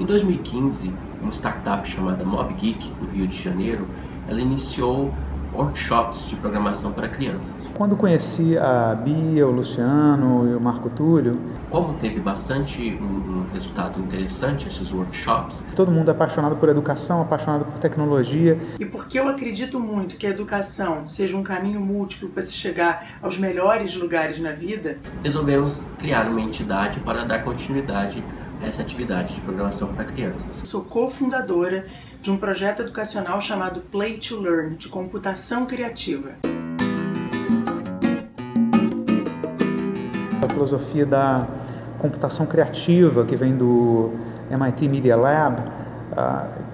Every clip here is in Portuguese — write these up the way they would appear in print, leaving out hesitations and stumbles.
Em 2015, uma startup chamada Mob Geek, do Rio de Janeiro, ela iniciou workshops de programação para crianças. Quando conheci a Bia, o Luciano e o Marco Túlio... Como teve bastante um resultado interessante esses workshops... Todo mundo é apaixonado por educação, apaixonado por tecnologia. E porque eu acredito muito que a educação seja um caminho múltiplo para se chegar aos melhores lugares na vida... Resolvemos criar uma entidade para dar continuidade a essa atividade de programação para crianças. Sou cofundadora de um projeto educacional chamado Play to Learn, de computação criativa. A filosofia da computação criativa, que vem do MIT Media Lab,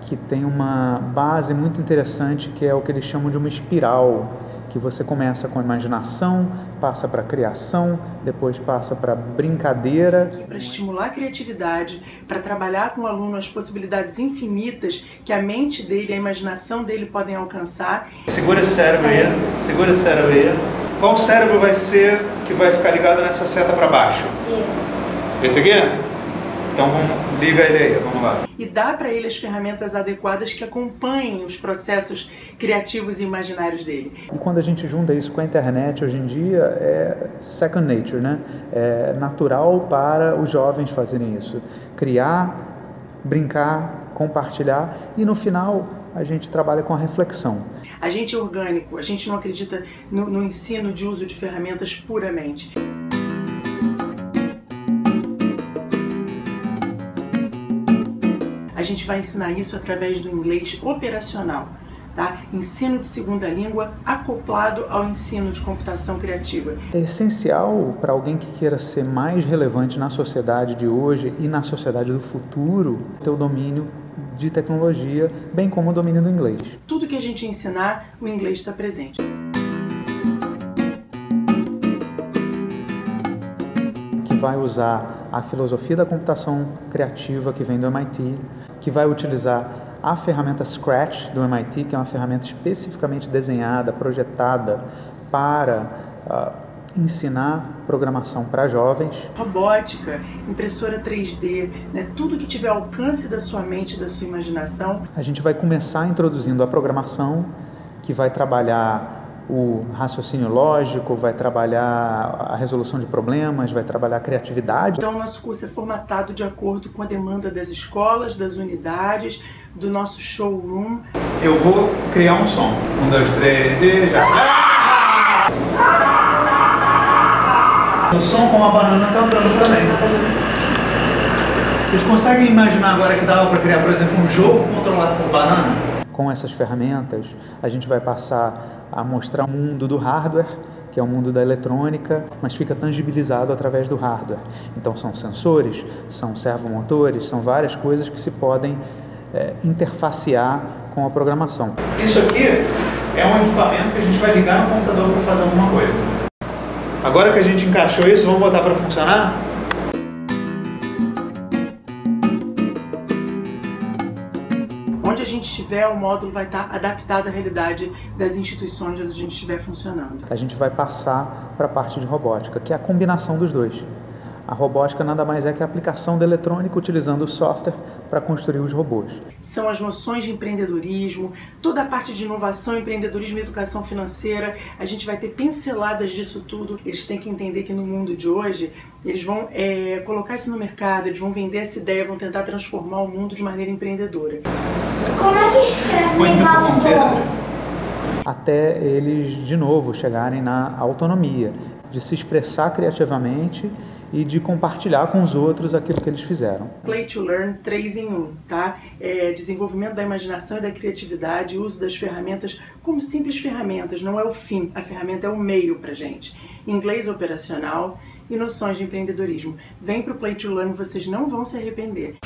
que tem uma base muito interessante, que é o que eles chamam de uma espiral, que você começa com a imaginação, passa para a criação, depois passa para a brincadeira. Para estimular a criatividade, para trabalhar com o aluno as possibilidades infinitas que a mente dele, a imaginação dele podem alcançar. Segura esse cérebro aí, segura esse cérebro aí. Qual cérebro vai ser que vai ficar ligado nessa seta para baixo? Isso. Esse aqui? Então liga ele aí, vamos lá. E dá para ele as ferramentas adequadas que acompanhem os processos criativos e imaginários dele. E quando a gente junta isso com a internet hoje em dia, é second nature, né? É natural para os jovens fazerem isso. Criar, brincar, compartilhar e no final a gente trabalha com a reflexão. A gente é orgânico, a gente não acredita no ensino de uso de ferramentas puramente. A gente vai ensinar isso através do inglês operacional, tá? Ensino de segunda língua acoplado ao ensino de computação criativa. É essencial para alguém que queira ser mais relevante na sociedade de hoje e na sociedade do futuro, ter o domínio de tecnologia, bem como o domínio do inglês. Tudo que a gente ensinar, o inglês está presente. Que vai usar a filosofia da computação criativa que vem do MIT, que vai utilizar a ferramenta Scratch do MIT, que é uma ferramenta especificamente desenhada, projetada para ensinar programação para jovens. Robótica, impressora 3D, né? Tudo que tiver alcance da sua mente, da sua imaginação. A gente vai começar introduzindo a programação, que vai trabalhar o raciocínio lógico, vai trabalhar a resolução de problemas, vai trabalhar a criatividade. Então, o nosso curso é formatado de acordo com a demanda das escolas, das unidades, do nosso showroom. Eu vou criar um som. 1, 2, 3 e já! O som com a banana cantando também. Vocês conseguem imaginar agora que dava para criar, por exemplo, um jogo controlado por banana? Com essas ferramentas, a gente vai passar a mostrar o mundo do hardware, que é o mundo da eletrônica, mas fica tangibilizado através do hardware. Então são sensores, são servomotores, são várias coisas que se podem interfacear com a programação. Isso aqui é um equipamento que a gente vai ligar no computador para fazer alguma coisa. Agora que a gente encaixou isso, vamos botar para funcionar? Onde a gente estiver, o módulo vai estar adaptado à realidade das instituições onde a gente estiver funcionando. A gente vai passar para a parte de robótica, que é a combinação dos dois. A robótica nada mais é que a aplicação da eletrônica utilizando o software para construir os robôs. São as noções de empreendedorismo, toda a parte de inovação, empreendedorismo e educação financeira. A gente vai ter pinceladas disso tudo. Eles têm que entender que no mundo de hoje, eles vão colocar isso no mercado, eles vão vender essa ideia, vão tentar transformar o mundo de maneira empreendedora. Como é que escreve legal um bom? Até eles, de novo, chegarem na autonomia, de se expressar criativamente e de compartilhar com os outros aquilo que eles fizeram. Play to Learn 3 em 1, tá? Desenvolvimento da imaginação e da criatividade, uso das ferramentas como simples ferramentas, não é o fim, a ferramenta é o meio pra gente. Inglês operacional e noções de empreendedorismo. Vem pro Play to Learn, vocês não vão se arrepender.